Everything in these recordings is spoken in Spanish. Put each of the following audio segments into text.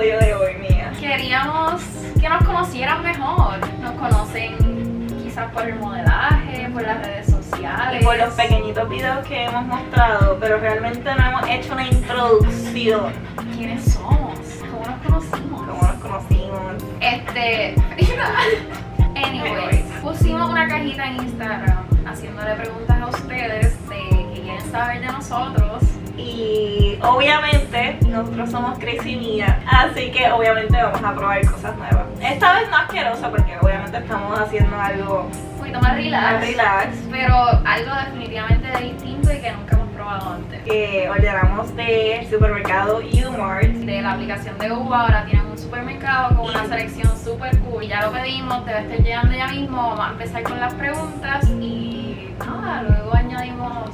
episodio de hoy, Mía. Queríamos que nos conocieran mejor. Nos conocen quizás por el modelaje, por las redes sociales y por los pequeñitos videos que hemos mostrado, pero realmente no hemos hecho una introducción. ¿Quiénes somos? ¿Cómo nos conocimos? Anyway, pusimos una cajita en Instagram haciéndole preguntas a ustedes de qué quieren saber de nosotros. Y obviamente nosotros somos Krys y Mia, así que obviamente vamos a probar cosas nuevas. Esta vez no asquerosa, porque obviamente estamos haciendo algo un poquito más relax, pero algo definitivamente distinto y que nunca hemos probado antes. Que ordenamos del supermercado U-Mart. De la aplicación de Uva, ahora tienen un supermercado con una selección super cool. Ya lo pedimos, debe estar llegando ya mismo. Vamos a empezar con las preguntas y nada, luego añadimos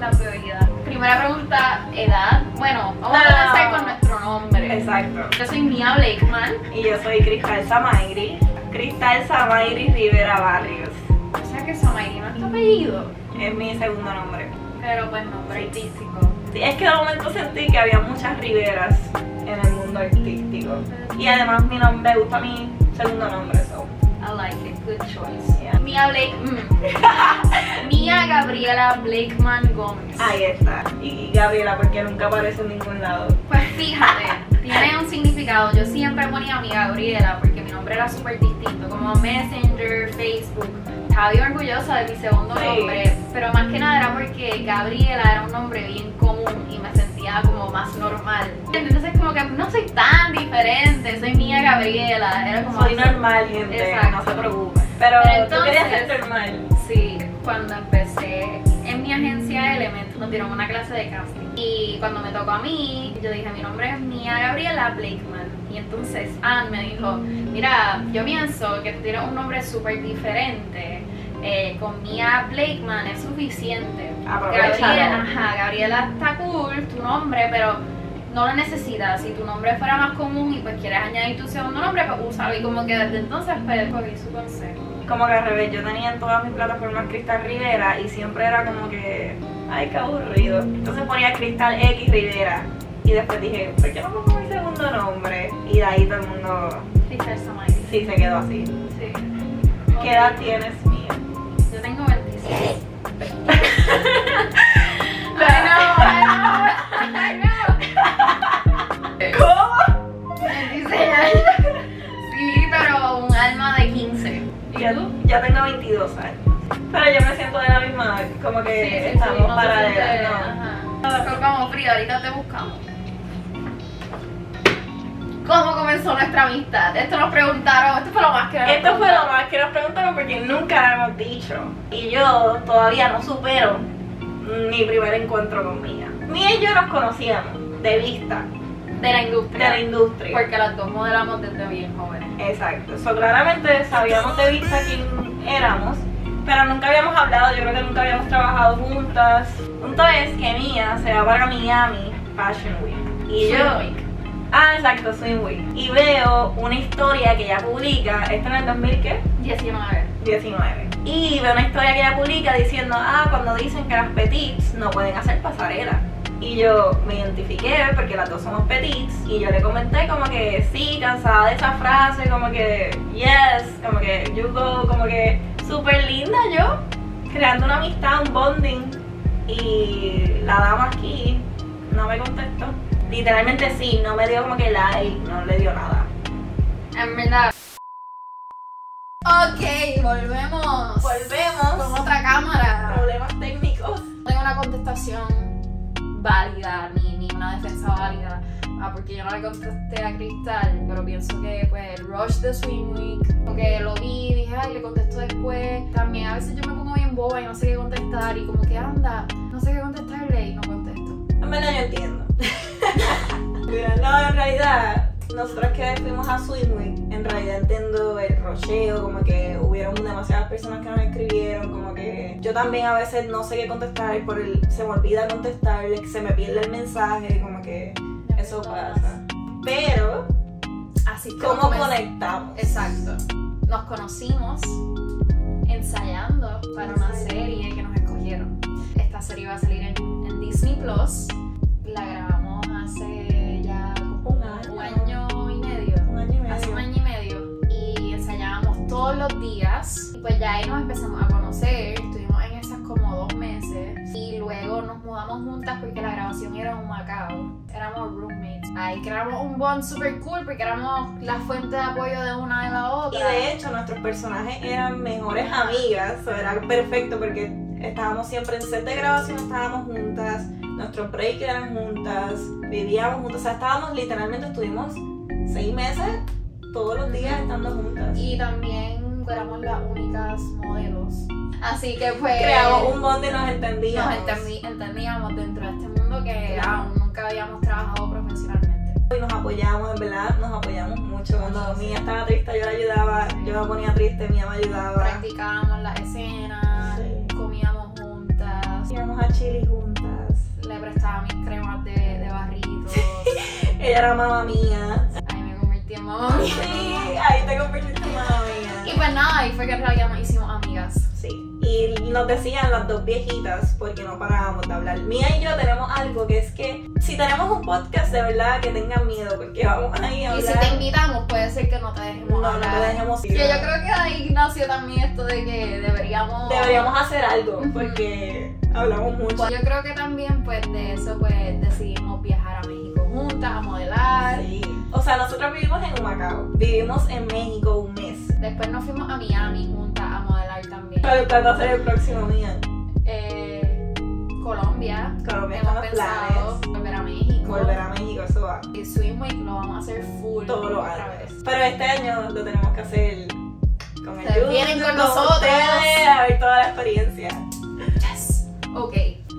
las bebidas. Primera pregunta, edad. Bueno, vamos a empezar con nuestro nombre. Exacto. Yo soy Mia Blakeman. Y yo soy Krystal Samairy. Krystal Samairy Rivera Barrios. O sea que Samairy no es tu apellido. Es mi segundo nombre. Pero pues nombre artístico. Sí, es que de momento sentí que había muchas Riveras en el mundo artístico. Y además mi nombre, me gusta mi segundo nombre, so. I like it, good choice. Yeah. Mia Gabriela Blakeman Gómez. Ahí está. Y Gabriela, porque nunca aparece en ningún lado. Pues fíjate, tiene un significado. Yo siempre ponía Mia Gabriela porque mi nombre era súper distinto, como Messenger, Facebook. Estaba bien orgullosa de mi segundo nombre, pero más que nada era porque Gabriela era un nombre bien común y me sentía como más normal. Entonces como que no soy tan diferente, soy Mia Gabriela. Era como soy normal, gente. Exacto. No se preocupe. Pero entonces, tú querías ser normal. Sí, cuando empecé en mi agencia Element nos dieron una clase de casting. Y cuando me tocó a mí, yo dije, mi nombre es Mia Gabriela Blakeman. Y entonces Anne me dijo, mira, yo pienso que tú tienes un nombre súper diferente. Con Mia Blakeman es suficiente. Gabriela, Gabriela está cool, tu nombre, pero no lo necesitas. Si tu nombre fuera más común y pues quieres añadir tu segundo nombre, pues úsalo. Y como que desde entonces pues cogí su consejo. Como que al revés, yo tenía en todas mis plataformas Krystal Rivera y siempre era como que, ay, qué aburrido. Entonces ponía Krystal X Rivera y después dije, ¿por qué no pongo mi segundo nombre? Y de ahí todo el mundo... Krystal Samairy. Sí, se quedó así. Sí. ¿Qué edad tienes, Mía? Yo tengo 26. I know. ¿Cómo? 26 años. Sí, pero un alma de 15. ¿Y tú? Ya tengo 22 años. Pero yo me siento de la misma, como que sí, estamos no paralelas. Ajá. Como Frida, ahorita te buscamos. ¿Cómo comenzó nuestra amistad? Esto nos preguntaron, esto fue lo más que nos preguntaron porque nunca lo hemos dicho. Y yo todavía no supero mi primer encuentro con Mia. Mia y yo nos conocíamos de vista. De la industria. Porque las dos modelamos desde bien jóvenes. Exacto. So, claramente sabíamos de vista quién éramos, pero nunca habíamos hablado, yo creo que nunca habíamos trabajado juntas. Entonces que Mia se va para Miami Fashion Week. Y Swim Week. Ah, exacto, Swim Week. Y veo una historia que ella publica, ¿esto en el 2019. Y veo una historia que ella publica diciendo, cuando dicen que las petites no pueden hacer pasarela. Y yo me identifiqué porque las dos somos petites y yo le comenté como que sí, cansada de esa frase, como que yes, como que you go, como que súper linda yo, creando una amistad, un bonding. Y la dama aquí no me contestó. Literalmente sí, no me dio como que like, no le dio nada. En verdad. Ok, volvemos con otra cámara. Problemas técnicos. Tengo una contestación válida, ni una defensa válida, porque yo no le contesté a Krystal, pero pienso que pues el rush de Swim Week, como que lo vi y dije, ay, le contesto después. También a veces yo me pongo bien boba y no sé qué contestar y como que no sé qué contestarle y no contesto. En verdad yo entiendo. No, en realidad, nosotras que fuimos a Swim Week, en realidad entiendo el rocheo, como que hubieron demasiadas personas que nos escribieron, como que yo también a veces no sé qué contestar, se me olvida contestarle, se me pierde el mensaje, como que eso pasa. Pero, así que ¿cómo conectamos? Exacto. Nos conocimos ensayando para una serie que nos escogieron. Esta serie iba a salir en Disney Plus, la grabamos hace ya un año. 2 días. Y pues ya ahí nos empezamos a conocer. Estuvimos en esas como 2 meses. Y luego nos mudamos juntas porque la grabación era en Humacao. Éramos roommates. Ahí creamos un bond super cool porque éramos la fuente de apoyo de una de la otra. Y de hecho nuestros personajes eran mejores amigas. Eso era perfecto porque estábamos siempre en set de grabación, estábamos juntas. Nuestros breaks eran juntas. Vivíamos juntas. O sea, estábamos literalmente, estuvimos 6 meses. Todos los días estando juntas. Y también éramos las únicas modelos. Así que pues creamos un bond y nos entendíamos. Nos entendíamos dentro de este mundo que aún nunca habíamos trabajado profesionalmente. Y nos apoyamos, en verdad, nos apoyamos mucho. Cuando Mía estaba triste yo la ayudaba, yo la ponía triste, Mía me ayudaba. Practicábamos las escenas, comíamos juntas. Íbamos a Chile juntas. Le prestaba mis cremas de barritos. Ella era mamá mía. Mami. Sí, ahí te convertiste en mamá mía. Y pues nada, ahí fue que en realidad nos hicimos amigas. Sí. Y nos decían las dos viejitas porque no parábamos de hablar. Mía y yo tenemos algo que es que si tenemos un podcast de verdad que tengan miedo porque vamos ahí a hablar. Y si te invitamos puede ser que no te dejemos hablar. No te dejemos ir. Yo creo que ahí nació también esto de que deberíamos hacer algo porque hablamos mucho. Pues yo creo que también pues de eso pues decidimos viajar a México juntas a modelar. Sí. O sea, nosotros vivimos en Humacao, vivimos en México 1 mes. Después nos fuimos a Miami juntas a modelar también. ¿Cuál va a ser el próximo día? Colombia. Hemos pensado planes. Volver a México, eso va. Y Swim Week lo vamos a hacer full. Todos los años. Pero este año lo tenemos que hacer con el YouTube. Vienen con nosotros. Ustedes, a ver toda la experiencia. Yes. Ok,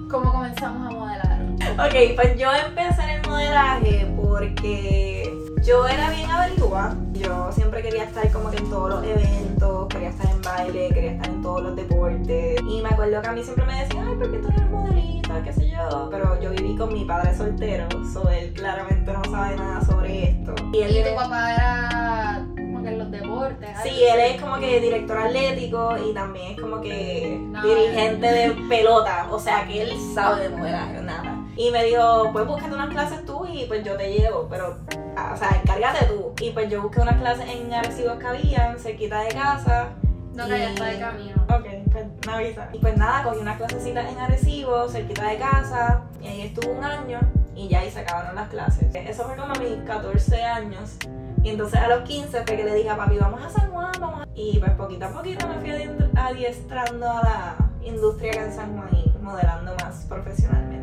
¿cómo comenzamos a modelar? Ok, pues yo empecé en el modelaje porque yo era bien averiguada, yo siempre quería estar como que en todos los eventos, quería estar en baile, quería estar en todos los deportes. Y me acuerdo que a mí siempre me decían, ay, ¿por qué tú eres modelita? ¿Qué sé yo? Pero yo viví con mi padre soltero, so él claramente no sabe nada sobre esto. ¿Y tu papá era como que en los deportes? Sí, él es como que director atlético y también es como que dirigente de pelota, o sea que él sabe de modelaje, nada. Y me dijo, pues búscate unas clases tú y pues yo te llevo, pero, o sea, encárgate tú. Y pues yo busqué unas clases en Arcibos que habían, cerquita de casa. No, que ya está de camino. Ok, pues me avisa. Y pues nada, cogí unas clasecitas en Arecibo, cerquita de casa, y ahí estuve 1 año y ya ahí se acabaron las clases. Eso fue como a mis 14 años. Y entonces a los 15 fue que le dije a papi, vamos a San Juan, vamos a... Y pues poquito a poquito me fui adiestrando a la industria que en San Juan y modelando más profesionalmente.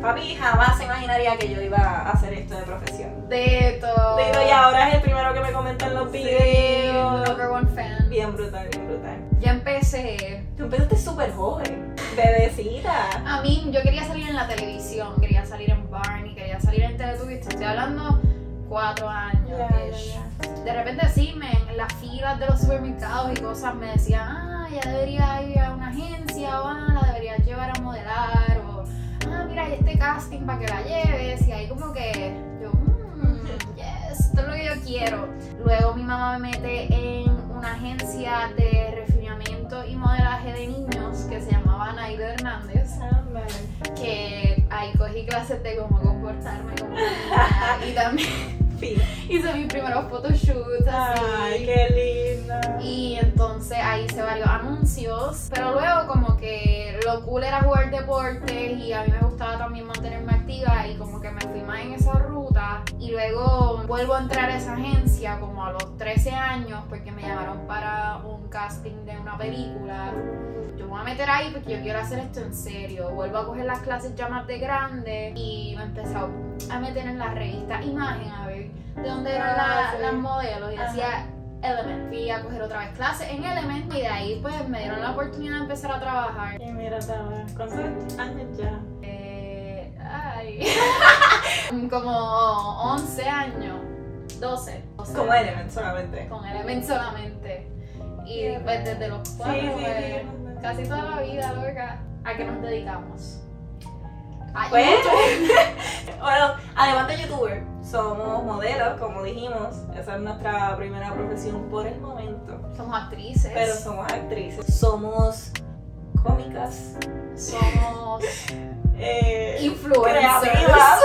Papi jamás se imaginaría que yo iba a hacer esto de profesión. De todo. Y ahora es el primero que me comenta en los videos. Number one fan. Bien brutal, bien brutal. Ya empecé. Tú empezaste súper joven. Bebecita. A mí, yo quería salir en la televisión, quería salir en Barney, quería salir en Teletubbies. Estoy hablando 4 años. Yeah. De repente sí, en las filas de los supermercados y cosas me decían, ya debería ir a una agencia o la debería llevar a modelar o... mira, hay este casting para que la lleves. Y ahí como que yo, yes, esto es lo que yo quiero. Luego mi mamá me mete en una agencia de refinamiento y modelaje de niños que se llamaba Naida Hernández. Que ahí cogí clases de cómo comportarme como niña. Y también hice mis primeros photoshoots. Ay, qué linda. Y entonces ahí hice varios anuncios. Pero luego como que lo cool era jugar deportes y a mí me gustaba también mantenerme activa y como que me fui más en esa ruta. Y luego vuelvo a entrar a esa agencia como a los 13 años porque me llamaron para un casting de una película. Yo me voy a meter ahí porque yo quiero hacer esto en serio. Vuelvo a coger las clases ya más de grande y me empecé a meter en la revista Imagen a ver de dónde eran las modelos y hacía Element. Fui a coger otra vez clases en Element y de ahí pues me dieron la oportunidad de empezar a trabajar. Y mira, ¿cuántos años ya? Como 11 años, 12. O sea, como Element solamente. Con Element solamente. Y pues desde los 4 casi toda la vida, loca. ¿A qué nos dedicamos? Pues, bueno, además de youtuber, somos modelos, como dijimos. Esa es nuestra primera profesión por el momento. Somos actrices. Pero somos actrices. Somos cómicas. Somos influencers. Creativas.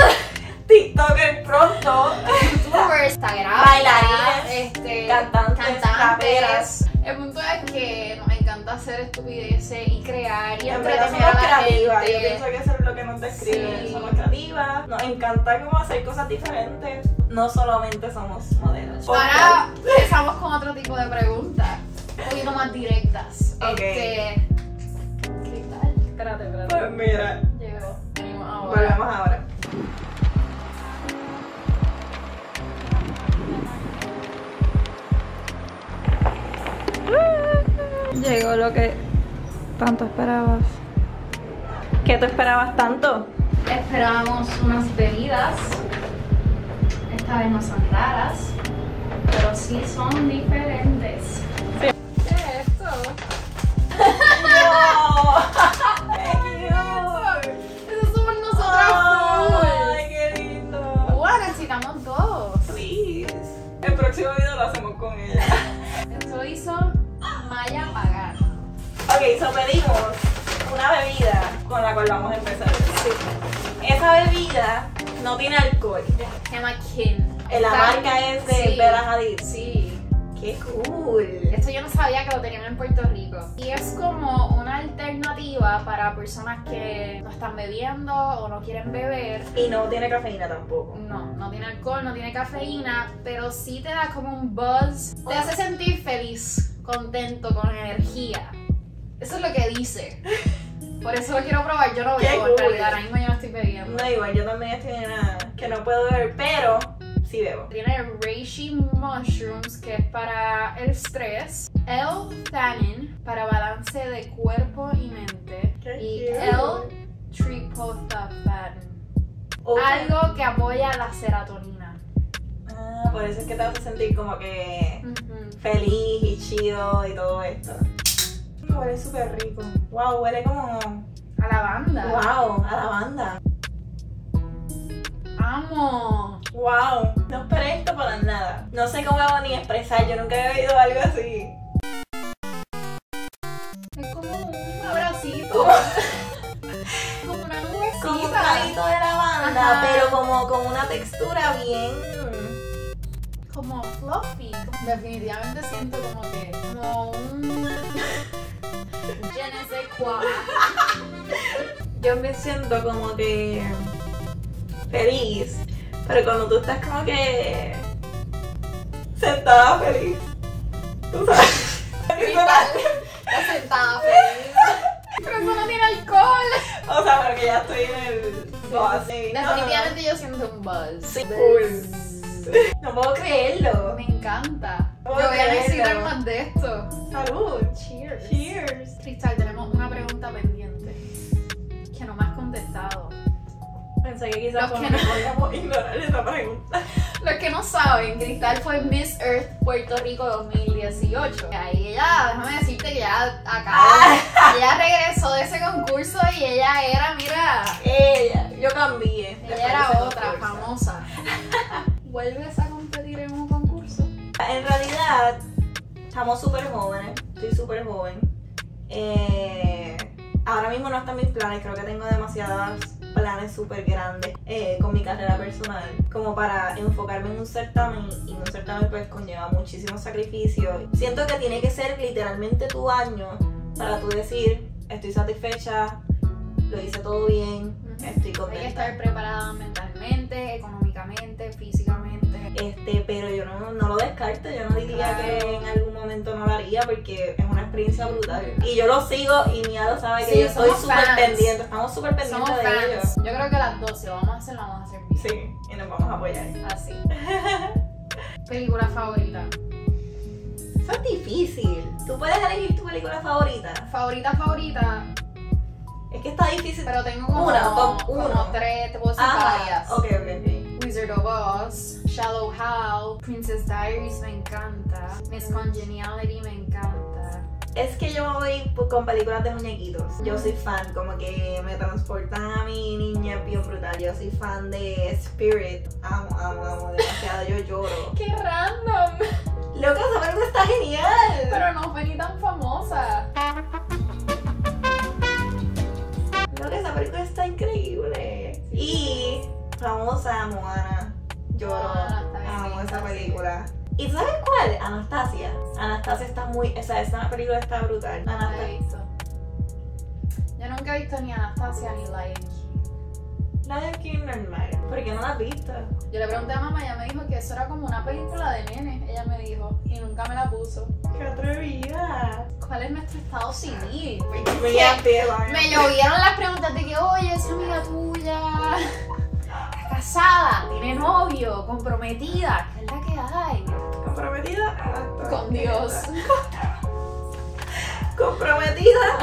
TikToker pronto. Youtubers, Instagram. Bailarinas. Cantantes. Raperas. El punto es que nos encanta hacer estupideces y crear y entretener a la creativas. Gente. Yo pienso que eso es lo que nos describe, sí. Somos creativas, nos encanta como hacer cosas diferentes. No solamente somos modelos. Ahora empezamos con otro tipo de preguntas, un poquito más directas. Okay. ¿Qué tal? Espérate. Pues mira. Llegó. Venimos ahora. Volvemos ahora. Llegó lo que tanto esperabas. ¿Qué tú esperabas tanto? Esperábamos unas bebidas. Esta vez no son raras, pero sí son diferentes. Sí. ¿Qué es esto? ¡No! ¡Qué cute! ¡Eso somos nosotras! ¡Ay, qué lindo! ¡Wow! Necesitamos dos. Please. El próximo video lo hacemos con ella. Eso hizo Maya Pagar. Ok, so pedimos una bebida con la cual vamos a empezar. Sí. Esa bebida no tiene alcohol. Se llama Kin. La marca es de Bella Hadid. Sí. ¡Qué cool! Esto yo no sabía que lo tenían en Puerto Rico. Y es como una alternativa para personas que no están bebiendo o no quieren beber. Y no tiene cafeína tampoco. No, no tiene alcohol, no tiene cafeína, pero sí te da como un buzz. Te hace sentir feliz, contento, con energía. Eso es lo que dice. Por eso lo quiero probar, yo no bebo, en realidad, ahora mismo yo no estoy bebiendo. No, igual, yo también estoy en nada, que no puedo beber, pero sí bebo. Tiene reishi mushrooms, que es para el estrés, L-theanine, para balance de cuerpo y mente, y L-triptofan, algo que apoya la serotonina. Ah, por eso es que te hace sentir como que feliz y chido y todo esto. Huele súper rico. Wow, huele como a lavanda. Wow, a lavanda. Amo. Wow, no esperé esto para nada. No sé cómo ni expresar, yo nunca he bebido algo así. Es como un abracito. Como una nubecita. Como un traguito de lavanda, pero como con una textura bien... como fluffy. Definitivamente siento como que... como un... je ne sais quoi. Yo me siento como que feliz, pero cuando tú estás como que sentada feliz, tú sabes. Estás sentada feliz. Pero eso no tiene alcohol. O sea, porque ya estoy en el buzz. Definitivamente yo siento un buzz. Sí. No puedo creerlo. Me encanta. Yo voy a necesitar más de esto. Salud. Cheers. Cheers. Krystal, tenemos una pregunta pendiente que no me has contestado. Pensé que quizás no podíamos ignorar esa pregunta. Los que no saben, Krystal fue Miss Earth Puerto Rico 2018. Ahí ella, déjame decirte que ya acabó. Ella regresó de ese concurso y ella era, mira. Ella, yo cambié. Ella era otra, famosa. ¿Vuelves a competir en un concurso? En realidad, estamos súper jóvenes. Estoy súper joven. Ahora mismo no están mis planes. Creo que tengo demasiados planes súper grandes con mi carrera personal. Como para enfocarme en un certamen. Y un certamen pues conlleva muchísimos sacrificios. Siento que tiene que ser literalmente tu año para tú decir, estoy satisfecha, lo hice todo bien, estoy contenta. Hay que estar preparada mentalmente, económicamente, físicamente. Pero yo no lo descarto, yo no diría que en algún momento no lo haría porque es una experiencia brutal. Y yo lo sigo y Mia lo sabe que yo soy súper pendiente, estamos súper pendientes de ellos. Yo creo que a las 12 vamos a hacer, bien. Sí, y nos vamos a apoyar. Así. ¿Película favorita? Eso es difícil. ¿Tú puedes elegir tu película favorita? Favorita. Es que está difícil. Pero tengo como tres, te puedo decir varias. Ok. Wizard of Oz, Shallow Hal, Princess Diaries me encanta, Miss Congeniality me encanta. Es que yo voy con películas de muñequitos. Yo soy fan, como que me transportan a mi niña bien brutal. Yo soy fan de Spirit. Amo demasiado, yo lloro. ¡Qué random! Loca, esa película está genial. Pero no fue ni tan famosa. Esa película está increíble. Y famosa Moana. Lloro. Amo esa película. ¿Y tú sabes cuál? Anastasia. Anastasia está muy... esa película está brutal. Anastasia. Yo nunca he visto ni Anastasia ni Lion King normal. ¿Por qué no la has visto? Yo le pregunté a mamá y ella me dijo que eso era como una película de nenes. Ella me dijo, y nunca me la puso. ¡Qué atrevida! ¿Cuál es nuestro estado civil? Me llovieron las preguntas de que, oye, esa amiga tuya está casada, tiene novio, comprometida. ¿Qué es la que hay? Comprometida con Dios. Comprometida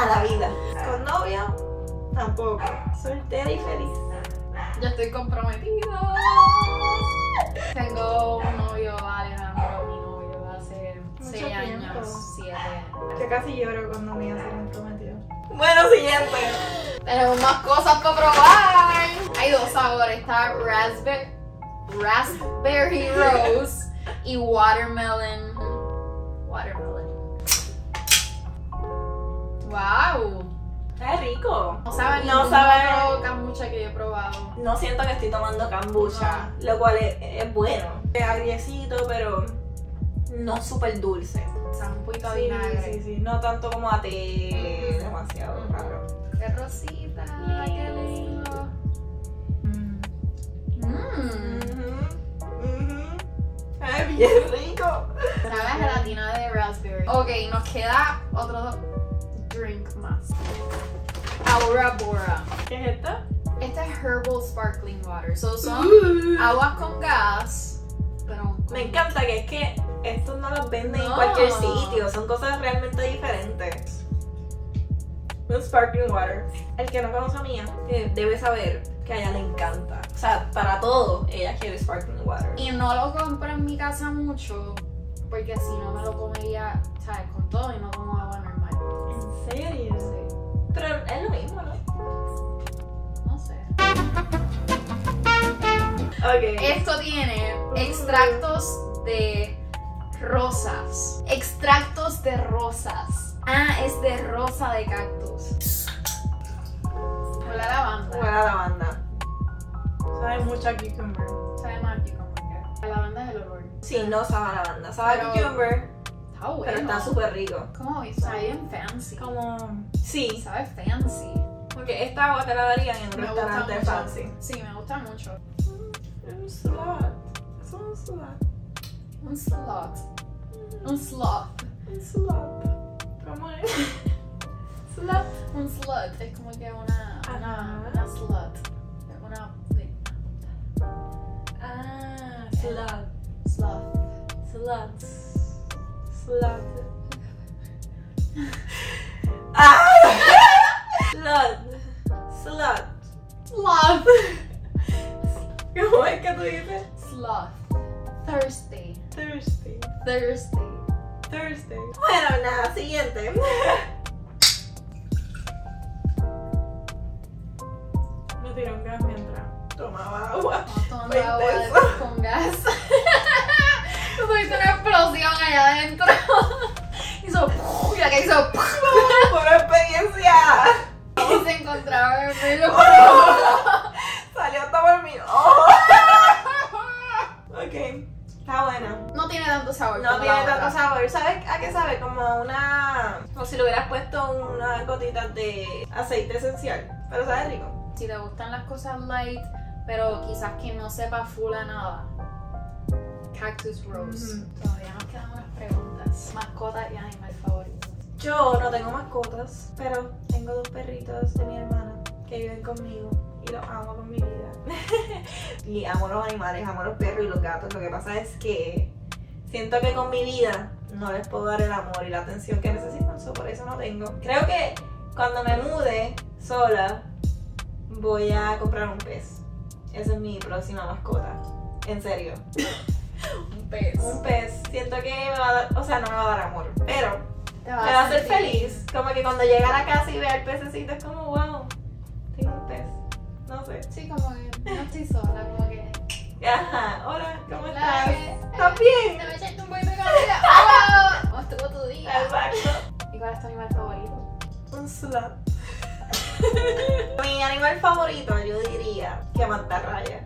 a la vida. Con novio. Tampoco. Soltera y feliz. Yo estoy comprometida. Tengo un novio, Alejandro, mi novio va a ser 6 años, 7. Yo casi lloro cuando me hace comprometido. Bueno, siguiente. Tenemos más cosas para probar. Hay dos sabores, está Raspberry Rose y Watermelon. Wow. Está rico. No sabe ningún kombucha que yo he probado. No siento que estoy tomando kombucha, no. Lo cual es bueno. Es agriecito, pero no súper dulce. O sea, un poquito de vinagre. Sí. No tanto como a té, demasiado raro. ¡Qué rosita! ¡Qué lindo! ¡Es bien rico! Sabe a gelatina de raspberry. Ok, nos queda otro drink más. Aura Bora. ¿Qué es esta? Esta es Herbal Sparkling Water. Son aguas con gas, pero... Me encanta que es que estos no los venden en cualquier sitio. Son cosas realmente diferentes. Un Sparkling Water. El que no conoce a Mia debe saber que a ella le encanta. O sea, para todo ella quiere Sparkling Water. Y no lo compro en mi casa mucho, porque si no me lo comería, ¿sabes? Con todo y no como agua normal. ¿En serio? Sí. Pero es lo mismo, ¿no? No sé. Okay. Esto tiene extractos de rosas. Extractos de rosas. Ah, es de rosa de cactus. Huele a lavanda. Huele a lavanda. Sabe mucho a cucumber. Sabe más a cucumber. La lavanda es el olor. Sí, no sabe a lavanda. Sabe a cucumber. Oh, bueno. Pero está súper rico. ¿Cómo? Sabe bien fancy. Como... Sí. Sabe fancy. Porque esta agua te la darían en un restaurante fancy. Sí, me gusta mucho. Un slot. Es un slot. Un slot. Un slot. Un slot. ¿Cómo es? Slot. Un slot. Es como que una... Una slot. Una... Ah, slot. Slot. Slot. Slot. Ah! Slot. Slot. Slot. ¿Cómo es que tú dices? Slot. Thursday. Bueno, nada, siguiente. Me tiró gas mientras tomaba agua. Tomaba agua con gas. Hizo una explosión allá adentro. Hizo y la que hizo por experiencia. Y se encontraba en el pelo. Salió hasta por mi ojo. Ok, está buena. No tiene tanto sabor. No tiene tanto sabor. ¿Sabes a qué sabe? Como una... Como si le hubieras puesto unas gotitas de aceite esencial. Pero sabe rico. Si te gustan las cosas light, pero quizás que no sepa full a nada. Cactus Rose. Todavía nos quedan unas preguntas. Mascotas y animales favoritos. Yo no tengo mascotas, pero tengo dos perritos de mi hermana que viven conmigo y los amo con mi vida. Y amo los animales, amo los perros y los gatos. Lo que pasa es que siento que con mi vida no les puedo dar el amor y la atención que necesitan, so por eso no tengo. Creo que cuando me mude sola voy a comprar un pez. Esa es mi próxima mascota. En serio. Un pez. Un pez. Siento que me va a dar, o sea, no me va a dar amor, pero me va a hacer feliz. Como que cuando llega a la casa y vea el pececito es como, wow, tengo un pez. No sé. Sí, como que no estoy sola, como que... Ajá, hola, ¿cómo estás? ¿Estás bien? Te voy a echarte un poquito de comida. ¡Hola! ¿Cómo estuvo tu día? Exacto. ¿Y cuál es tu animal favorito? Un slot. Mi animal favorito, yo diría que mantarraya.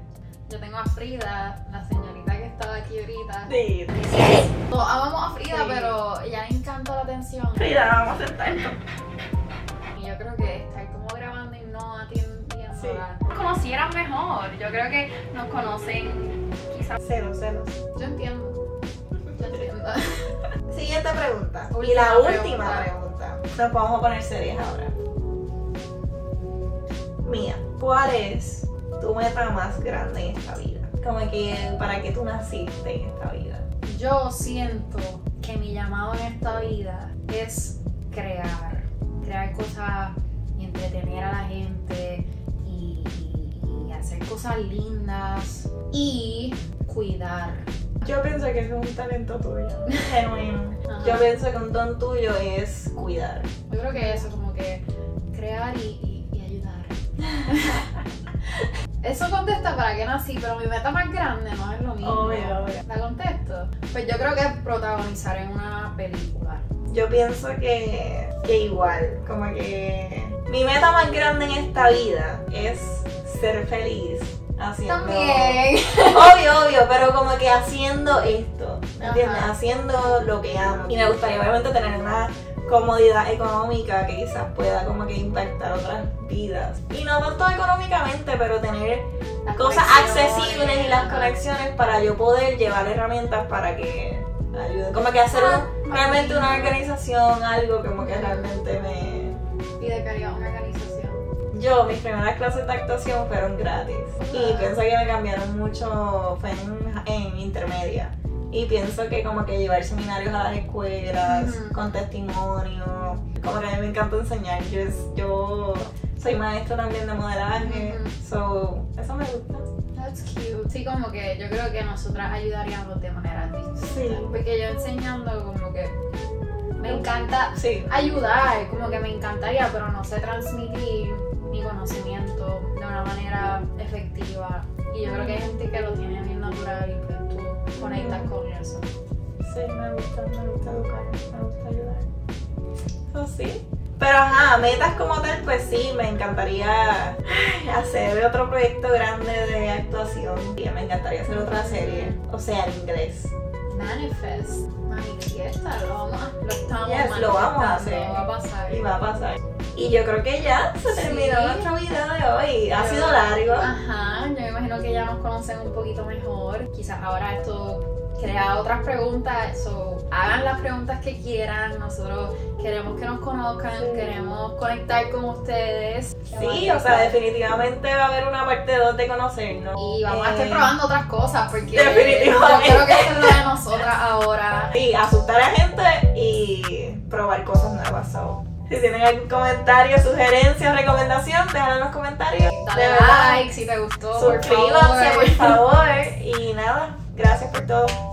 Yo tengo a Frida, la señorita que estaba aquí aquí ahorita. Sí, sí. No, amamos a Frida, sí, pero ella le encanta la atención. Frida, vamos a sentar. Y yo creo que estar como grabando y no atendiendo. Sí. Nos conocieran mejor. Yo creo que nos conocen quizás. Celos. Yo entiendo. Siguiente pregunta. Y la última pregunta. Nos vamos a poner serias ahora. Mía, ¿cuál es tu meta más grande en esta vida? Como que, ¿para qué tú naciste en esta vida? Yo siento que mi llamado en esta vida es crear. Crear cosas y entretener a la gente y hacer cosas lindas y cuidar. Yo pienso que es un talento tuyo, genuino. Yo pienso que un don tuyo es cuidar. Yo creo que eso, como que crear y ayudar. Eso contesta para que nací, pero mi meta más grande no es lo mismo. Obvio. ¿La contesto? Pues yo creo que es protagonizar en una película. Yo pienso que igual, como que mi meta más grande en esta vida es ser feliz haciendo... También. Obvio, pero como que haciendo esto, ¿entiendes? Ajá. Haciendo lo que amo. Y me gustaría obviamente tener una comodidad económica que quizás pueda como que impactar otras vidas. Y no tanto económicamente, pero tener las cosas accesibles y las conexiones para yo poder llevar herramientas para que ayuden. Como que hacer realmente una organización, algo como que realmente me... Y de calidad una organización. Yo, mis primeras clases de actuación fueron gratis. Y pienso que me cambiaron mucho, fue en intermedia. Y pienso que como que llevar seminarios a las escuelas, con testimonio, como que a mí me encanta enseñar. Yo soy maestra también de modelaje, so eso me gusta. That's cute. Sí, como que yo creo que nosotras ayudaríamos de manera distinta. Sí. Porque yo enseñando como que me encanta ayudar, como que me encantaría, pero no sé transmitir mi conocimiento de una manera efectiva. Y yo creo que hay gente que lo tiene bien natural y pues tú conectas con eso. Sí, me gusta educar, me gusta ayudar. Eso sí. Pero ajá, metas como tal, pues sí, me encantaría hacer otro proyecto grande de actuación. Y me encantaría hacer otra serie, o sea, en inglés. Manifest. Manifiesta, lo vamos a hacer. Va a pasar. Y va a pasar. Y yo creo que ya se terminó nuestro video de hoy. Ha sido largo. Ajá, yo me imagino que ya nos conocen un poquito mejor. Quizás ahora esto crea otras preguntas. So, hagan las preguntas que quieran. Nosotros queremos que nos conozcan, queremos conectar con ustedes. Sí, o sea, definitivamente va a haber una parte 2 de conocernos. Y vamos a estar probando otras cosas porque definitivamente yo creo que es lo de nosotras ahora. Sí, asustar a gente y probar cosas nuevas. So, si tienen algún comentario, sugerencia, recomendación, déjalo en los comentarios. Dale like si te gustó. Suscríbanse, por favor. Y nada, gracias por todo.